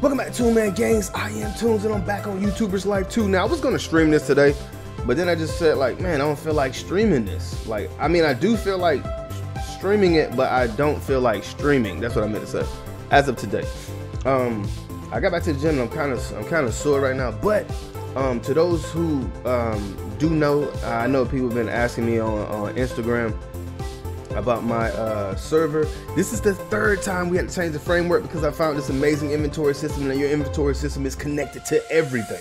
Welcome back to Toon Man Games. I am Toons and I'm back on YouTubers Life 2. Now I was gonna stream this today, but then I just said like, man, I don't feel like streaming this. Like, I mean, I do feel like streaming it, but I don't feel like streaming. That's what I meant to say. As of today, I got back to the gym and I'm kind of sore right now. But to those who do know, I know people have been asking me on Instagram about my server. This is the third time we had to change the framework because I found this amazing inventory system, and your inventory system is connected to everything.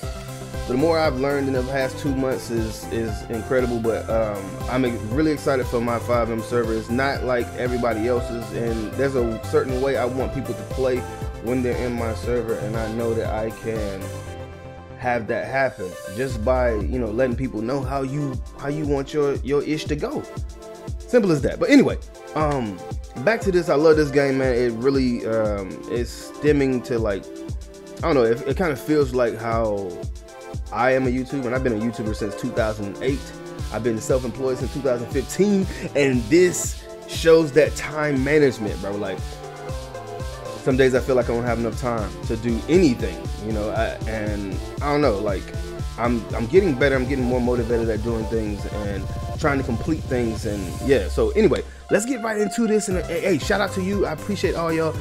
So the more I've learned in the past 2 months is incredible, but I'm really excited for my 5M server. It's not like everybody else's, and there's a certain way I want people to play when they're in my server, and I know that I can have that happen just by, you know, letting people know how you want your ish to go. Simple as that. But anyway, back to this. I love this game, man. It really is stemming to, like, I don't know, it kind of feels like how I am a YouTuber, and I've been a YouTuber since 2008. I've been self-employed since 2015, and this shows that time management, bro. Like, some days I feel like I don't have enough time to do anything, you know, and I don't know, like, I'm getting better. I'm getting more motivated at doing things and trying to complete things, and yeah. So anyway, let's get right into this. And hey, shout out to you. I appreciate all y'all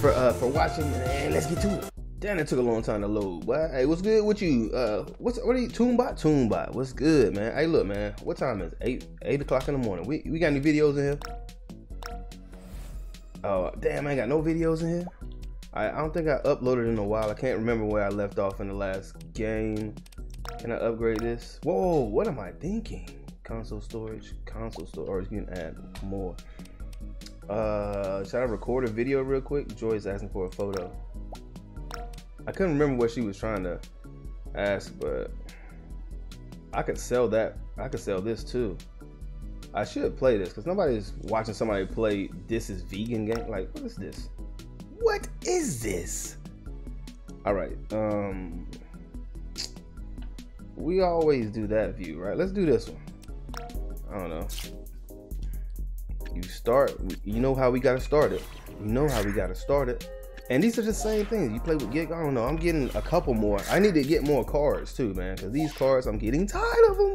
for watching, and let's get to it. Damn, it took a long time to load. But hey, what's good with you? What are you? Toon Bot? Toon Bot. What's good, man? Hey, look, man. What time is it? 8 o'clock in the morning. We got any videos in here? Oh damn, I ain't got no videos in here. I don't think I uploaded in a while. I can't remember where I left off in the last game. Can I upgrade this? Whoa, what am I thinking? Console storage, you can add more. Should I record a video real quick? Joy's asking for a photo. I couldn't remember what she was trying to ask, but I could sell that. I could sell this too. I should play this because nobody's watching somebody play This Is Vegan game. Like, what is this? What is this? All right. We always do that view, right? Let's do this one. I don't know. You start, you know how we gotta start it. You know how we gotta start it. And these are the same things. You play with Gig, I don't know. I'm getting a couple more. I need to get more cards too, man. Cause these cards, I'm getting tired of them.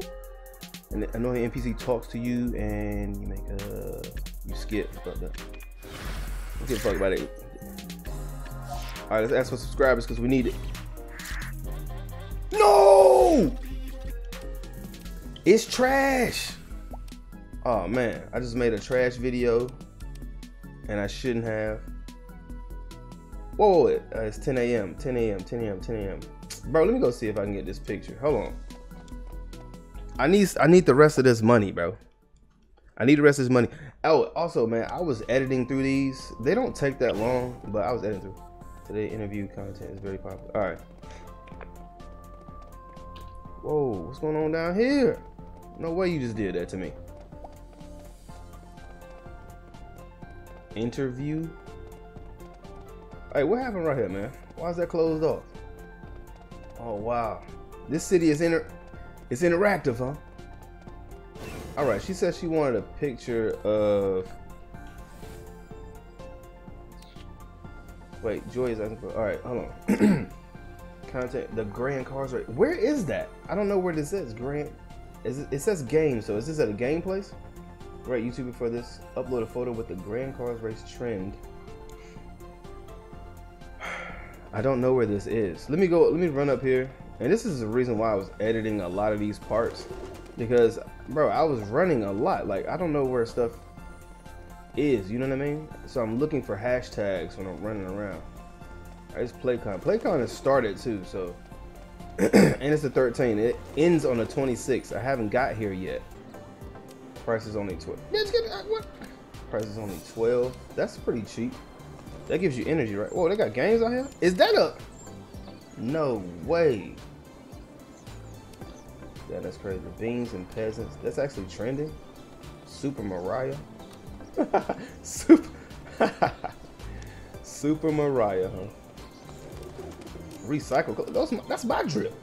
And I know the NPC talks to you and you make a, you skip. Let's get fucked by that. All right, let's ask for subscribers cause we need it. No! It's trash. Oh man, I just made a trash video and I shouldn't have. Whoa, it's 10 a.m. Bro, let me go see if I can get this picture. Hold on. I need the rest of this money, bro. I need the rest of this money. Oh, also, man, I was editing through these. They don't take that long, but I was editing through. Today interview content is very popular. All right. Whoa, what's going on down here? No way you just did that to me. Interview. Hey, what happened right here, man? Why is that closed off? Oh wow, this city is it's interactive, huh? All right, she said she wanted a picture of. Wait, Joy is asking for. All right, hold on. Content, the Grand Cars, right? Where is that? I don't know where this is. Grand, it says game, so is this at a game place? Right, YouTuber for this, upload a photo with the Grand Cars race trend. I don't know where this is. Let me run up here. And this is the reason why I was editing a lot of these parts, because bro, I was running a lot. Like, I don't know where stuff is, you know what I mean? So I'm looking for hashtags when I'm running around. It's PlayCon. PlayCon has started too, so and it's the 13th. It ends on the 26th. I haven't got here yet. Price is only 12. Price is only 12. That's pretty cheap. That gives you energy, right? Whoa, they got games out here. Is that a? No way. Yeah, that's crazy. Beans and Peasants. That's actually trending. Super Mariah. Super Mariah, huh? Recycle. That's my drip.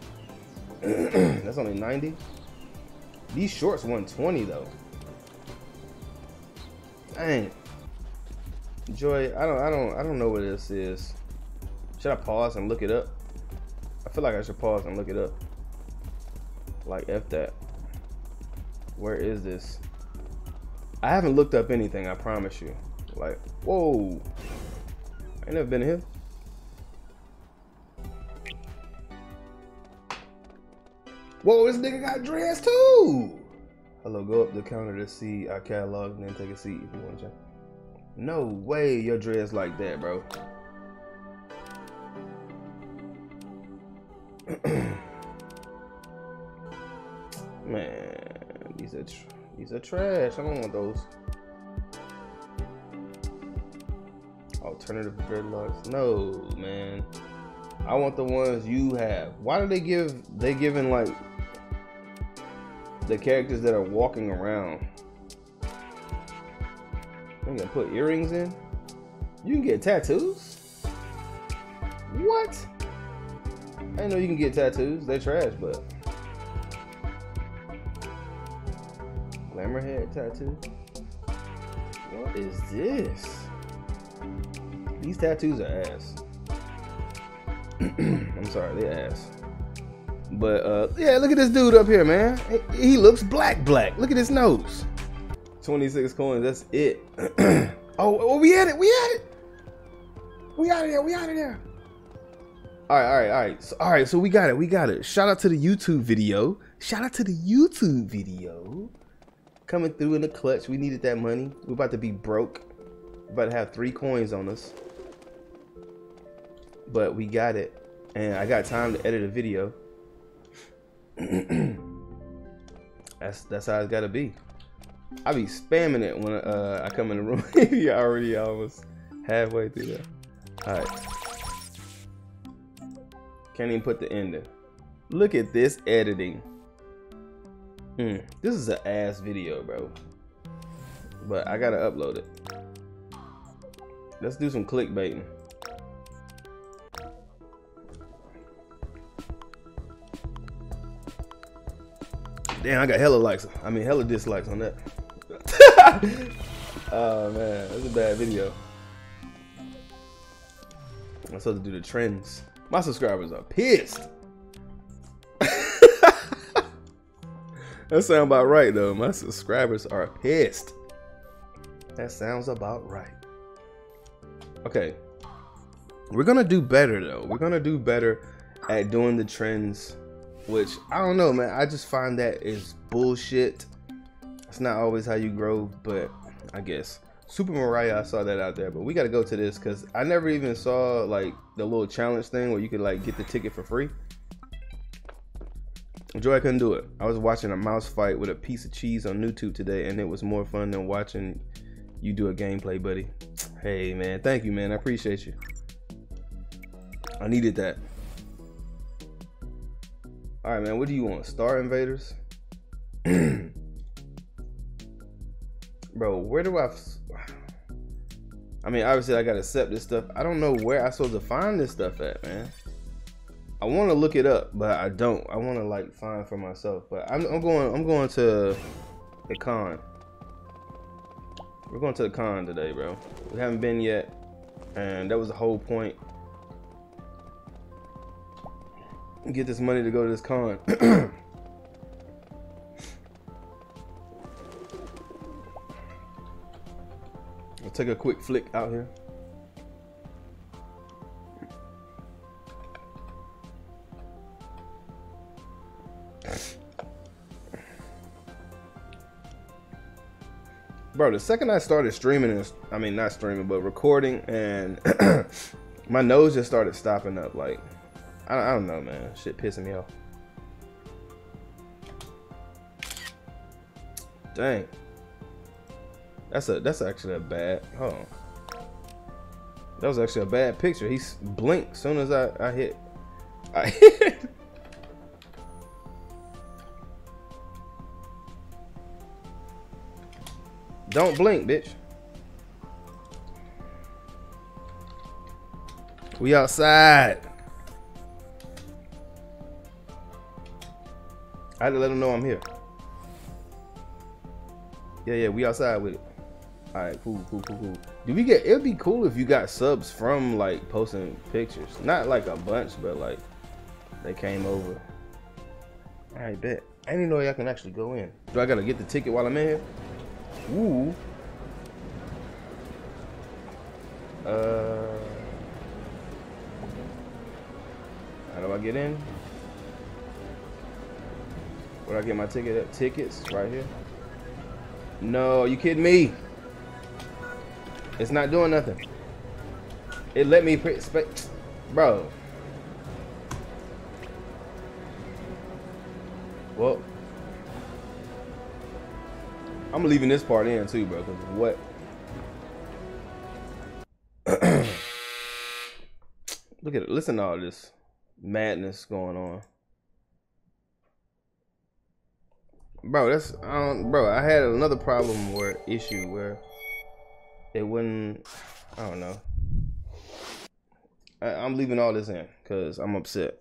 That's only 90. These shorts 120 though. Dang. Joy, I don't know what this is. Should I pause and look it up? I feel like I should pause and look it up. Like, F that. Where is this? I haven't looked up anything, I promise you. Like, whoa. I ain't never been here. Whoa, this nigga got dressed too. Hello, go up the counter to see our catalog and then take a seat if you want to check. No way you're dressed like that, bro. Man, these are trash. I don't want those. Alternative dreadlocks. No, man. I want the ones you have. Why do they give? They giving like the characters that are walking around. I'm gonna put earrings in. You can get tattoos. What? I know you can get tattoos. They're trash, but glamour head tattoo. What is this? These tattoos are ass. I'm sorry, they ass. But yeah, look at this dude up here, man. He looks black. Look at his nose. 26 coins, that's it. Oh, we out of there. All right. So we got it. Shout out to the YouTube video. Coming through in the clutch. We needed that money. We're about to be broke. We're about to have 3 coins on us. But we got it, and I got time to edit a video. That's how it's gotta be. I be spamming it when I come in the room. You're already almost halfway through that. All right. Can't even put the end in. Look at this editing. This is an ass video, bro. But I gotta upload it. Let's do some clickbaiting. Damn, I got hella likes. I mean, hella dislikes on that. Oh man, that's a bad video. I'm supposed to do the trends. My subscribers are pissed. That sounds about right though. My subscribers are pissed. That sounds about right. Okay. We're gonna do better though. We're gonna do better at doing the trends. Which, I don't know, man. I just find that is bullshit. It's not always how you grow, but I guess. Super Mariah, I saw that out there, but we got to go to this because I never even saw, like, the little challenge thing where you could, like, get the ticket for free. Joy couldn't do it. I was watching a mouse fight with a piece of cheese on Newtube today, and it was more fun than watching you do a gameplay, buddy. Hey, man. Thank you, man. I appreciate you. I needed that. All right, man, what do you want? Star Invaders? Bro, where do I mean, obviously I gotta accept this stuff. I don't know where I'm supposed to find this stuff at, man. I wanna look it up, but I don't. I wanna like find for myself, but I'm going to the con. We're going to the con today, bro. We haven't been yet, and that was the whole point. Get this money to go to this con. I'll take a quick flick out here. Bro, the second I started streaming, not streaming, but recording, and my nose just started stopping up, like. I don't know, man. Shit pissing me off. Dang. That's actually a bad. Hold on. That was actually a bad picture. He blinked as soon as I hit. Don't blink, bitch. We outside. I had to let them know I'm here. Yeah, we outside with it. All right, cool. Do we get? It'd be cool if you got subs from like posting pictures, not like a bunch, but like they came over. All right, bet. I didn't know y'all can actually go in. Do I gotta get the ticket while I'm in here? Ooh. How do I get in? Where do I get my ticket at? Tickets right here. No, you kidding me? It's not doing nothing. It let me bro. Well, I'm leaving this part in too, bro. 'Cause what? Look at it. Listen to all this madness going on, bro. That's bro. I had another problem or issue where it wouldn't. I don't know. I'm leaving all this in because I'm upset.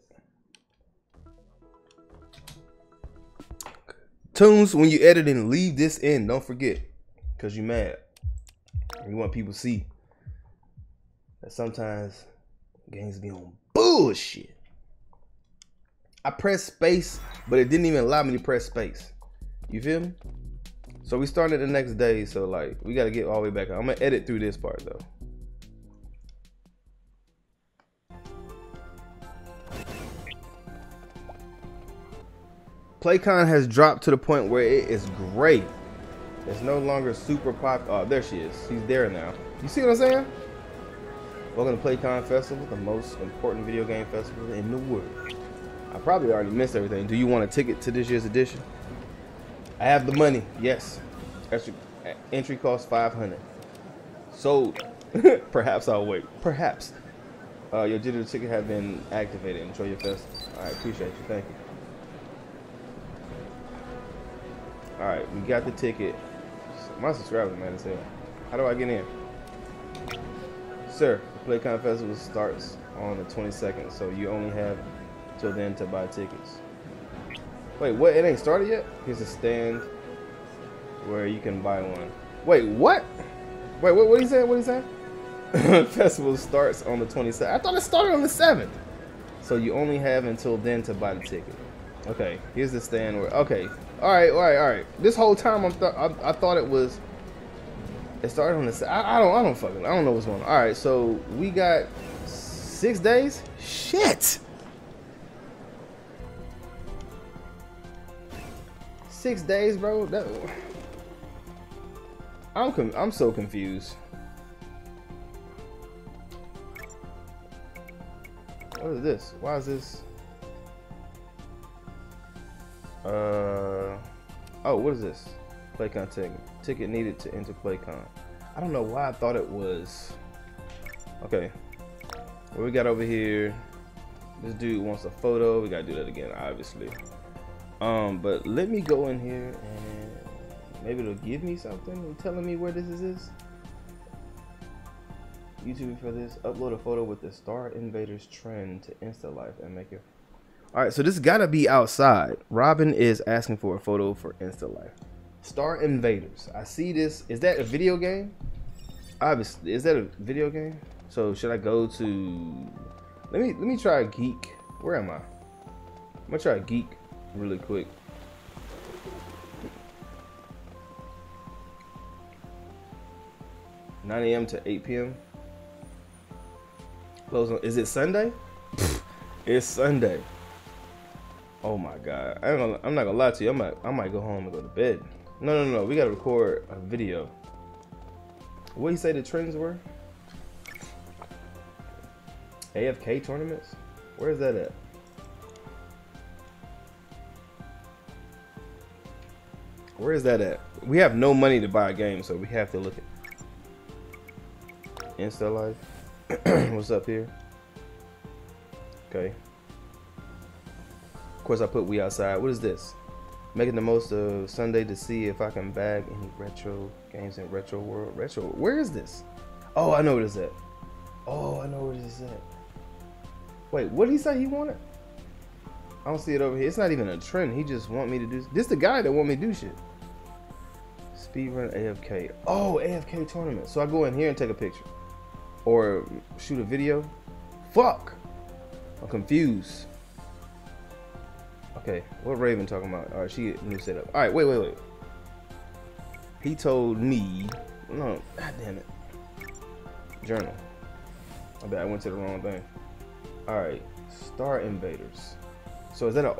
Tunes, when you edit and leave this in, don't forget, because you mad. You want people to see that sometimes games be on bullshit. I pressed space, but it didn't even allow me to press space. You feel me? So we started the next day, so like, we got to get all the way back up. I'm going to edit through this part, though. PlayCon has dropped to the point where it is great. It's no longer super popular. Oh, there she is. She's there now. You see what I'm saying? Welcome to PlayCon Festival, the most important video game festival in the world. I probably already missed everything. Do you want a ticket to this year's edition? I have the money. Yes. Entry cost $500. Sold. Perhaps I'll wait. Perhaps. Your digital ticket has been activated. Enjoy your festival. I appreciate you. Thank you. All right, we got the ticket. My subscribers mad as hell. How do I get in? Sir, the PlayCon Festival starts on the 22nd, so you only have till then to buy tickets. Wait, what? It ain't started yet? Here's a stand where you can buy one. Wait, what? Wait, what he saying? What he saying? Festival starts on the 22nd. I thought it started on the 7th. So you only have until then to buy the ticket. Okay, here's the stand where, okay. All right. This whole time I thought it was, it started on the side. I don't know what's going on. All right, so we got 6 days. Shit. 6 days, bro. That, I'm so confused. What is this? Why is this? Oh, what is this? PlayCon ticket. Ticket needed to enter PlayCon. I don't know why I thought it was. Okay. What we got over here? This dude wants a photo. We gotta do that again, obviously. But let me go in here and maybe it'll give me something. Telling me where this is. YouTube for this. Upload a photo with the Star Invaders trend to Insta Life and make it. All right, so this gotta be outside. Robin is asking for a photo for Insta Life. Star Invaders. I see this. Is that a video game? Obviously, is that a video game? So should I go to? Let me try Geek. Where am I? I'm gonna try Geek really quick. (9 a.m. to 8 p.m.) Close on. Is it Sunday? It's Sunday. Oh my God, I'm not gonna lie to you. I might go home and go to bed. No, we gotta record a video. What do you say the trends were? AFK tournaments? Where is that at? Where is that at? We have no money to buy a game, so we have to look at Insta Life. What's up here? Okay. Of course I put we outside. What is this? Making the most of Sunday to see if I can bag any retro games in Retro World. Retro, where is this? Oh, I know what it's at. Oh, I know what it's at. Wait, what did he say he wanted? I don't see it over here. It's not even a trend. He just want me to do. This the guy that want me to do shit. Speedrun AFK. Oh, AFK tournament. So I go in here and take a picture or shoot a video. Fuck, I'm confused. Okay, what Raven talking about? All right, she new setup. All right, wait. He told me, no, god damn it. Journal. I bet I went to the wrong thing. All right, Star Invaders. So is that an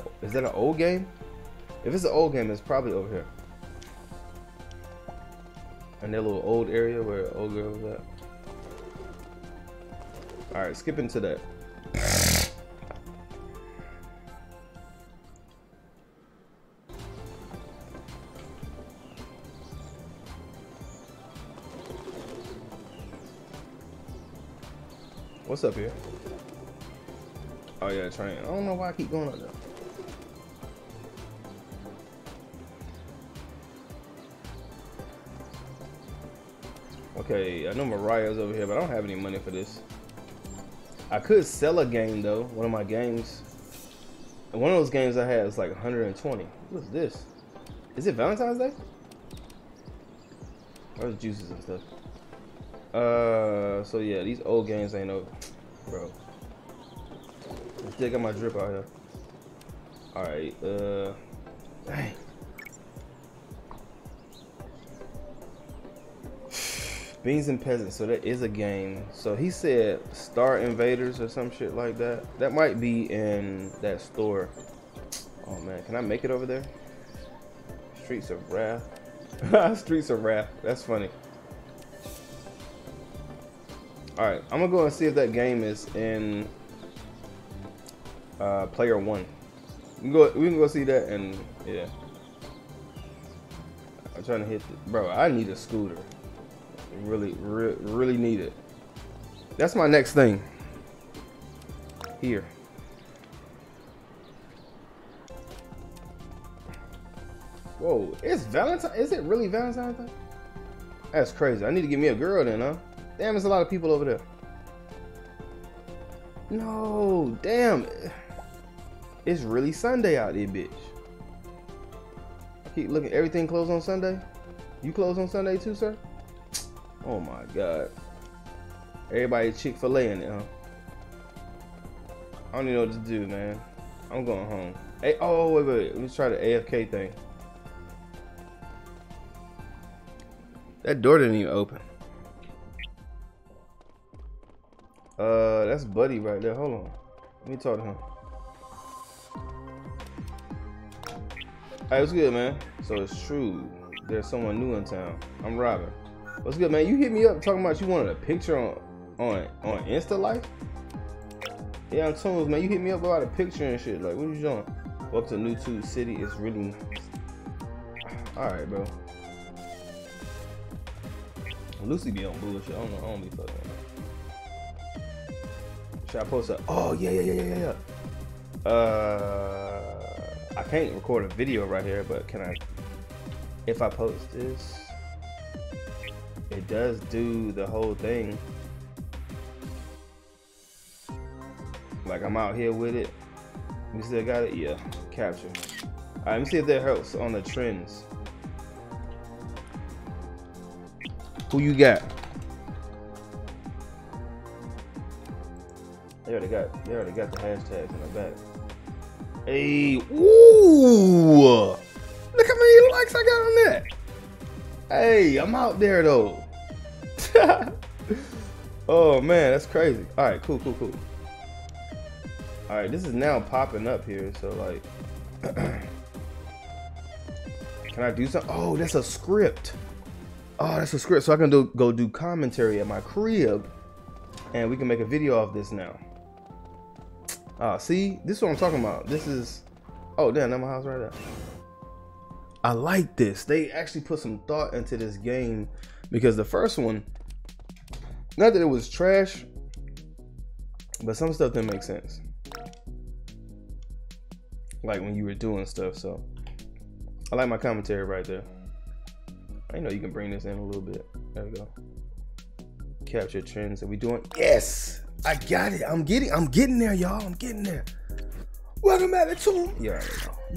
old game? If it's an old game, it's probably over here. In that little old area where the old girl was at. All right, skip into that. What's up here? Oh yeah, train. I don't know why I keep going up there. Okay, I know Mariah's over here, but I don't have any money for this. I could sell a game though, one of my games. And one of those games I had is like 120. What's this? Is it Valentine's Day? There's juices and stuff. So yeah, these old games ain't over, bro. I still got my drip out here. All right, dang. Beans and Peasants, so that is a game. So he said Star Invaders or some shit like that. That might be in that store. Oh man, can I make it over there? Streets of Wrath. Streets of Wrath, that's funny. Alright, I'm gonna go and see if that game is in Player One. We can go see that and yeah. I'm trying to hit the, bro, I need a scooter. Really need it. That's my next thing. Here. Whoa, it's Valentine. Is it really Valentine's Day? That's crazy. I need to get me a girl then, huh? Damn, there's a lot of people over there. No, damn. It's really Sunday out there, bitch. I keep looking, everything closed on Sunday? You closed on Sunday too, sir? Oh my God. Everybody Chick-fil-A in it, huh? I don't even know what to do, man. I'm going home. Hey, oh, wait. Let me try the AFK thing. That door didn't even open. That's Buddy right there. Hold on. Let me talk to him. Hey, what's good, man? So it's true. There's someone new in town. I'm Robin. What's good, man? You hit me up talking about you wanted a picture on Insta Life? Yeah, I'm Toons, man. You hit me up about a picture and shit. Like, what are you doing? Go up to New Tooth City. It's really nice. Alright, bro. Lucy be on bullshit. I don't know. I don't be fucking with her. Should I post a? Oh yeah. I can't record a video right here, but can I? If I post this, it does do the whole thing. Like I'm out here with it. We still got it. Yeah, capture. All right, let me see if that helps on the trends. Who you got? They already got the hashtags in the back. Hey, ooh! Look how many likes I got on that. Hey, I'm out there though. Oh man, that's crazy. All right, cool. All right, this is now popping up here. So like, can I do something? Oh, that's a script. So I can go do commentary at my crib, and we can make a video of this now. See, this is what I'm talking about. This is, oh damn, that's my house right there. I like this. They actually put some thought into this game, because the first one, not that it was trash, but some stuff didn't make sense. Like when you were doing stuff, so. I like my commentary right there. I know you can bring this in a little bit. There we go. Capture trends that we doing. Yes! I got it. I'm getting there, y'all. I'm getting there. Welcome back to Toon. You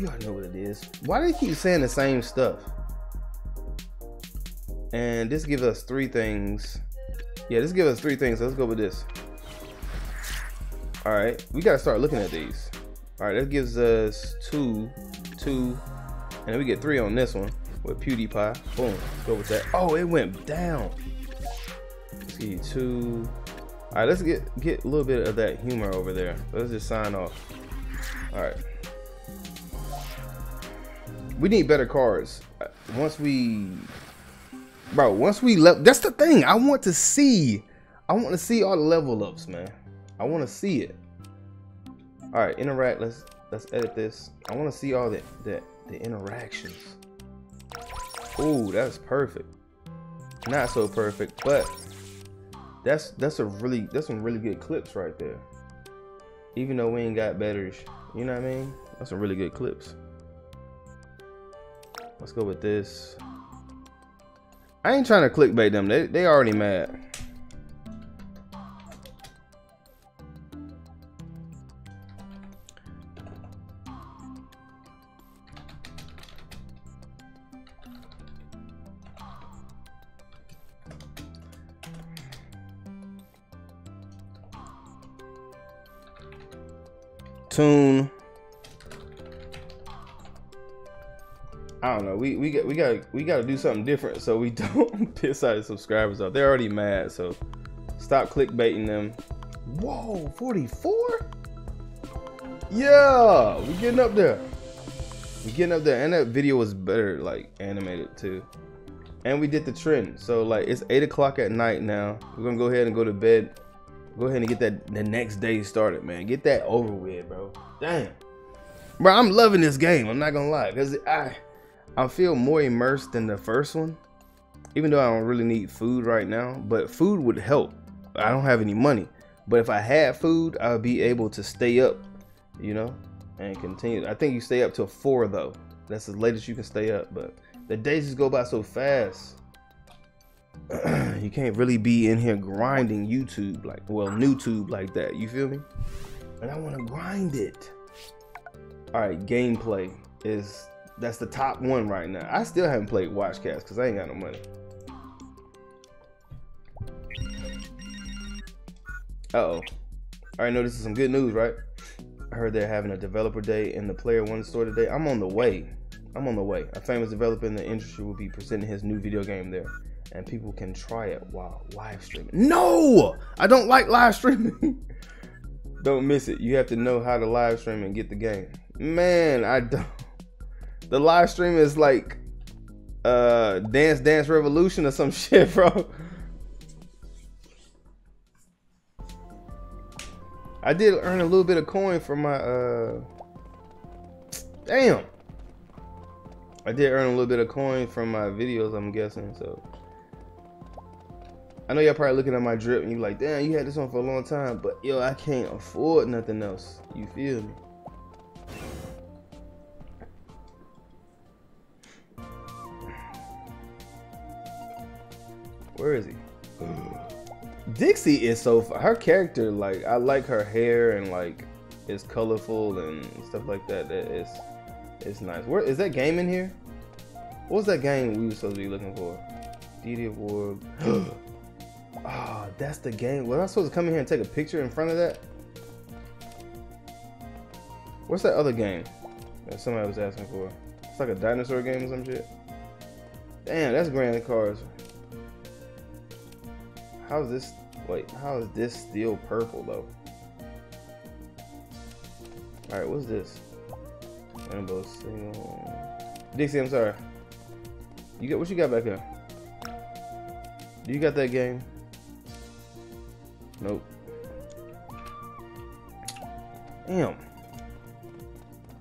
already know what it is. Why do they keep saying the same stuff? And this gives us three things. Yeah, this gives us three things. Let's go with this. All right, we gotta start looking at these. All right, that gives us two, and then we get three on this one with PewDiePie. Boom, let's go with that. Oh, it went down. Let's see, two. All right, let's get a little bit of that humor over there. Let's just sign off. All right. We need better cars. Once we level, that's the thing. I want to see all the level ups, man. I want to see it. All right, interact. Let's edit this. I want to see all the interactions. Ooh, that's perfect. Not so perfect, but that's some really good clips right there. Even though we ain't got betters, you know what I mean? That's some really good clips. Let's go with this. I ain't trying to clickbait them. They already mad. Toon. I don't know. We gotta do something different so we don't piss out the subscribers off. They're already mad, so stop clickbaiting them. Whoa, 44? Yeah, we getting up there. We getting up there, and that video was better, like animated too. And we did the trend. So like it's 8 o'clock at night now. We're gonna go ahead and go to bed. Go ahead and get that the next day started, man. Get that over with, bro. Damn. Bro, I'm loving this game. I'm not gonna lie, cause I feel more immersed than the first one, even though I don't really need food right now, but food would help. I don't have any money, but if I had food, I would be able to stay up, you know, and continue. I think you stay up till 4 though. That's the latest you can stay up, but the days just go by so fast. You can't really be in here grinding YouTube like, well, Newtube like that. You feel me? And I want to grind it. All right, gameplay that's the top one right now. I still haven't played Watchcast because I ain't got no money. Uh-oh. All right, no, this is some good news, right? I heard they're having a developer day in the Player One store today. I'm on the way. I'm on the way. A famous developer in the industry will be presenting his new video game there, and people can try it while live streaming. No, I don't like live streaming. Don't miss it. You have to know how to live stream and get the game. Man, I don't. The live stream is like Dance Dance Revolution or some shit, bro. I did earn a little bit of coin for my damn. I did earn a little bit of coin from my videos, I'm guessing, so. I know y'all probably looking at my drip and you like, damn, you had this on for a long time, but yo, I can't afford nothing else. You feel me? Where is he? Dixie is so fun. Her character, like, I like her hair and like it's colorful and stuff like that. It's nice. Where is that game in here? What was that game we were supposed to be looking for? Didi of Orb. Oh, that's the game. Was I supposed to come in here and take a picture in front of that? What's that other game that somebody was asking for? It's like a dinosaur game or some shit. Damn, that's Grand Cars. How is this? Wait, how is this still purple though? All right, what's this? Rainbow single. Dixie, I'm sorry. You got what you got back here? Do you got that game? Nope. Damn.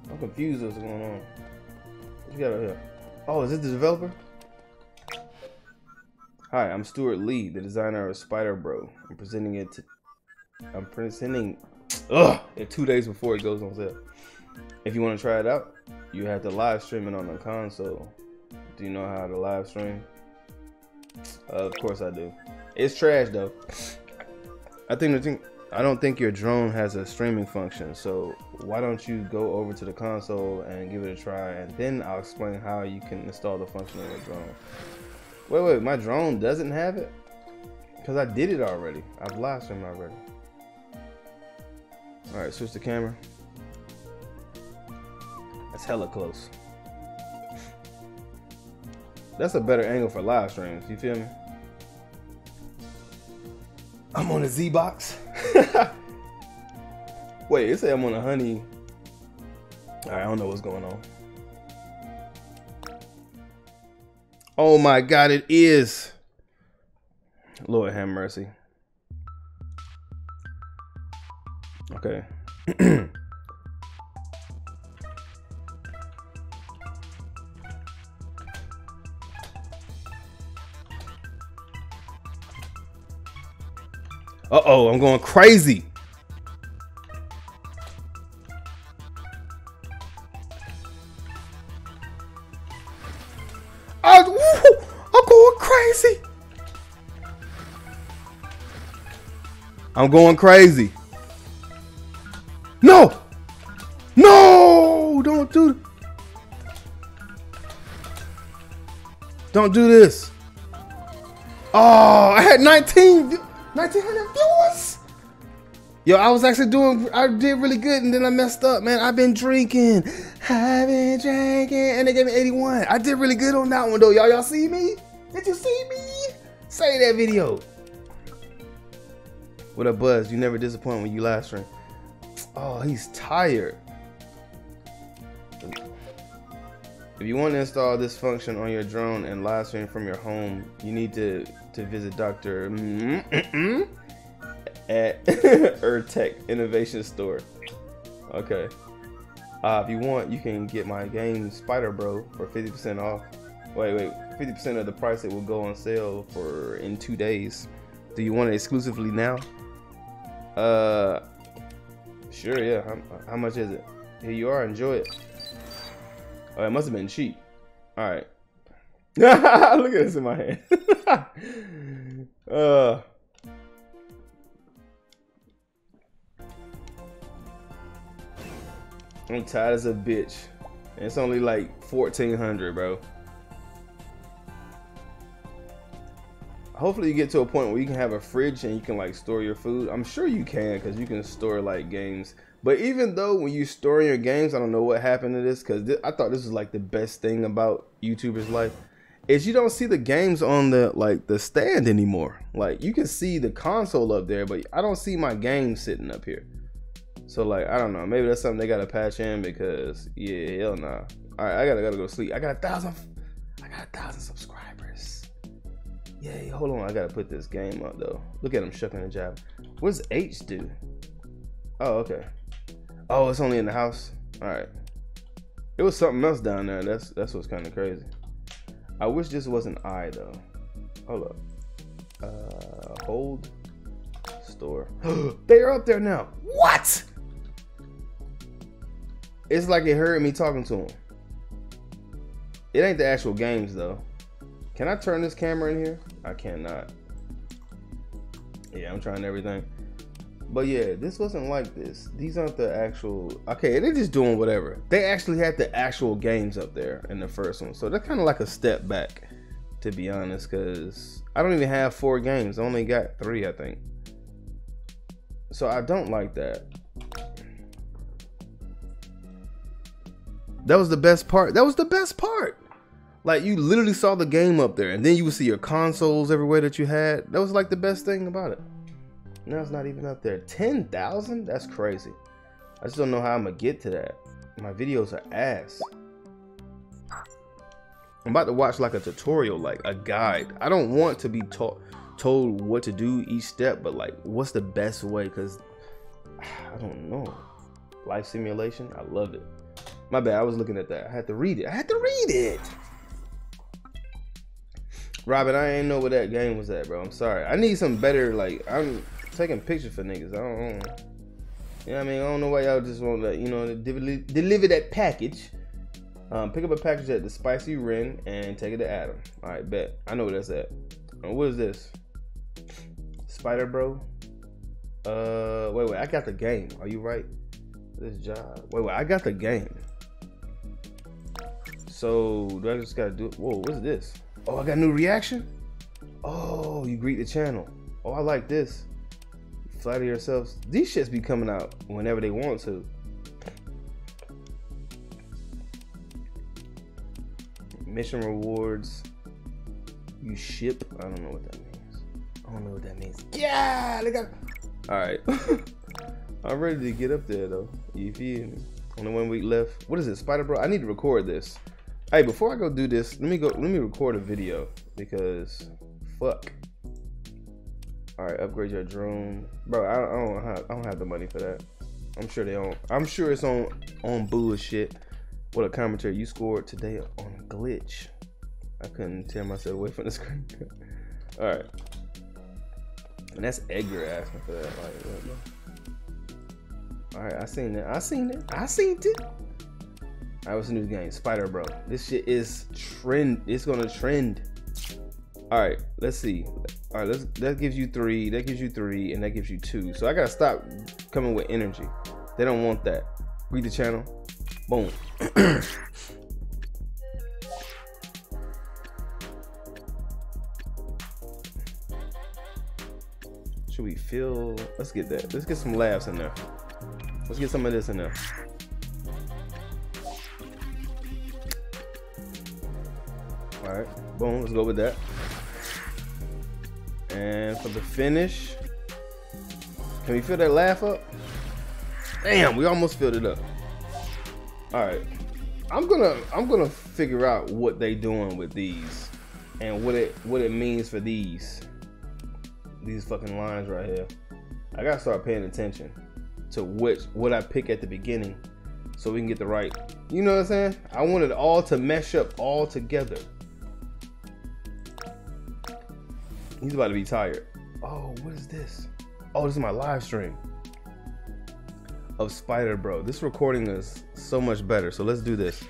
I'm confused what's going on. What you got out here? Oh, is this the developer? Hi, I'm Stuart Lee, the designer of Spider Bro. I'm presenting it 2 days before it goes on sale. If you want to try it out, you have to live stream it on the console. Do you know how to live stream? Of course I do. It's trash though. I don't think your drone has a streaming function, so why don't you go over to the console and give it a try, and then I'll explain how you can install the function on your drone. Wait, my drone doesn't have it? Because I did it already. I've live streamed already. Alright, switch the camera. That's hella close. That's a better angle for live streams, you feel me? I'm on a Z-Box. Wait, it said I'm on a honey. Alright, I don't know what's going on. Oh my God, it is. Lord have mercy. Okay. Uh-oh, I'm going crazy. I'm going crazy. I'm going crazy. No! No! Don't do this. Oh, I had 1900 viewers. Yo, I was actually I did really good, and then I messed up, man. I've been drinking, and they gave me 81. I did really good on that one though, y'all. Y'all see me? Did you see me? Save that video. What up, Buzz? You never disappoint when you live stream. Oh, he's tired. If you want to install this function on your drone and live stream from your home, you need to visit Dr. at Earth Tech Innovation Store. Okay. If you want, you can get my game Spider Bro for 50% off. Wait, 50% of the price. It will go on sale for in 2 days. Do you want it exclusively now? Sure, yeah. How much is it? Here you are. Enjoy it. Oh, it must have been cheap. All right. Look at this in my hand. I'm tired as a bitch. And it's only like 1400, bro. Hopefully you get to a point where you can have a fridge and you can like store your food. I'm sure you can, because you can store like games. But even though when you store your games, I don't know what happened to this, because I thought this was like the best thing about YouTubers Life, is you don't see the games on the like the stand anymore. Like you can see the console up there, but I don't see my game sitting up here. So like, I don't know, maybe that's something they gotta patch in, because yeah, hell nah. All right, I gotta go to sleep. I got a thousand subscribers. Yay, hold on, I gotta put this game up though. Look at him shucking the job. What does H do? Oh, okay. Oh, it's only in the house. All right. It was something else down there. That's what's kind of crazy. I wish this wasn't I though. Hold up. Hold store. They are up there now. What? It's like it heard me talking to him. It ain't the actual games though. Can I turn this camera in here? I cannot. Yeah, I'm trying everything. But yeah, this wasn't like this. These aren't the actual, okay, they're just doing whatever. They actually had the actual games up there in the first one. So that's kind of like a step back, to be honest, because I don't even have 4 games. I only got 3, I think. So I don't like that. That was the best part. That was the best part. Like you literally saw the game up there, and then you would see your consoles everywhere that you had. That was like the best thing about it. Now it's not even up there. 10,000? That's crazy. I just don't know how I'm gonna get to that. My videos are ass. I'm about to watch like a tutorial, like a guide. I don't want to be told what to do each step, but like what's the best way? Cause I don't know. Life simulation, I love it. My bad, I was looking at that. I had to read it. Robin, I ain't know where that game was at, bro. I'm sorry. I need some better, like, I'm taking pictures for niggas. I don't, you know what I mean? I don't know why y'all just want to, you know, deliver that package. Pick up a package at the Spicy Wren and take it to Adam. All right, bet. I know where that's at. What is this? Spider Bro? Wait, I got the game. Are you right? This job. Wait, I got the game. So, do I just got to do it? Whoa, what's this? Oh, I got a new reaction. Oh, you greet the channel. Oh, I like this. Flatter yourselves. These shits be coming out whenever they want to. Mission rewards. You ship. I don't know what that means. I don't know what that means. Yeah, they got. All right. I'm ready to get up there though. You feel me? Only 1 week left. What is it, Spider Bro? I need to record this. Hey, before I go do this, let me record a video because fuck. All right, upgrade your drone, bro. I don't have the money for that. I'm sure they don't. I'm sure it's on bullshit. What a commentary you scored today on a glitch. I couldn't tear myself away from the screen. All right, and that's Edgar asking for that. Like, all right, I seen it. All right, what's the new game? Spider Bro. This shit is trend. It's gonna trend. All right, let's see. All right, that gives you 3, that gives you 3, and that gives you 2. So I gotta stop coming with energy. They don't want that. Read the channel. Boom. Should we fill? Let's get that. Let's get some laughs in there. Let's get some of this in there. All right, boom, let's go with that. And for the finish, can we fill that laugh up? Damn, we almost filled it up. All right, I'm gonna figure out what they doing with these and what it means for these fucking lines right here. I gotta start paying attention to what I pick at the beginning so we can get the right. You know what I'm saying? I want it all to mesh up all together. He's about to be tired. Oh, what is this? Oh, this is my live stream of Spider Bro. This recording is so much better. So let's do this.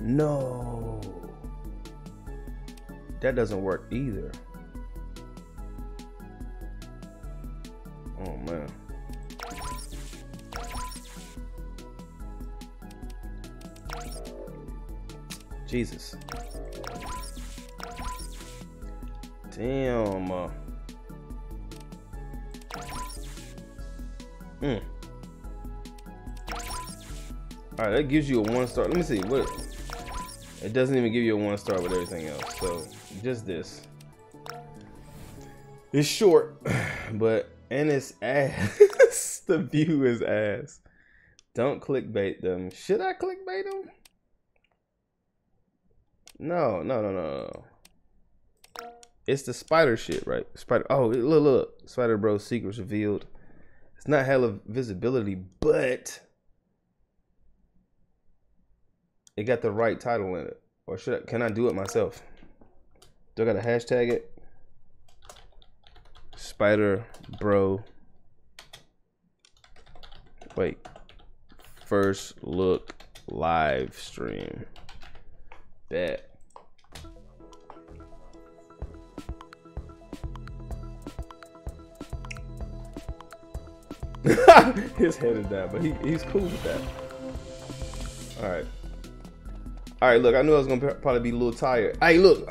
No, that doesn't work either. Oh man. Jesus. Damn. All right, that gives you a 1 star. Let me see what. It doesn't even give you a 1 star with everything else. So just this. It's short, but and it's ass. The view is ass. Don't clickbait them. Should I clickbait them? No. It's the spider shit, right? Spider. Oh, look. Spider Bro secrets revealed. It's not hella visibility, but it got the right title in it. Or should I? Can I do it myself? Do I gotta hashtag it? Spider Bro. Wait. First look live stream. Bet. His head is down, but he's cool with that. All right, look, I knew I was gonna probably be a little tired. Hey, look,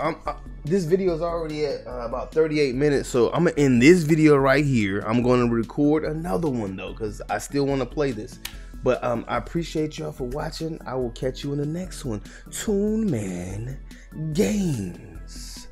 this video is already at about 38 minutes, so I'm gonna end this video right here. I'm gonna record another one though, because I still want to play this. But I appreciate y'all for watching. I will catch you in the next one. Toon Man Games.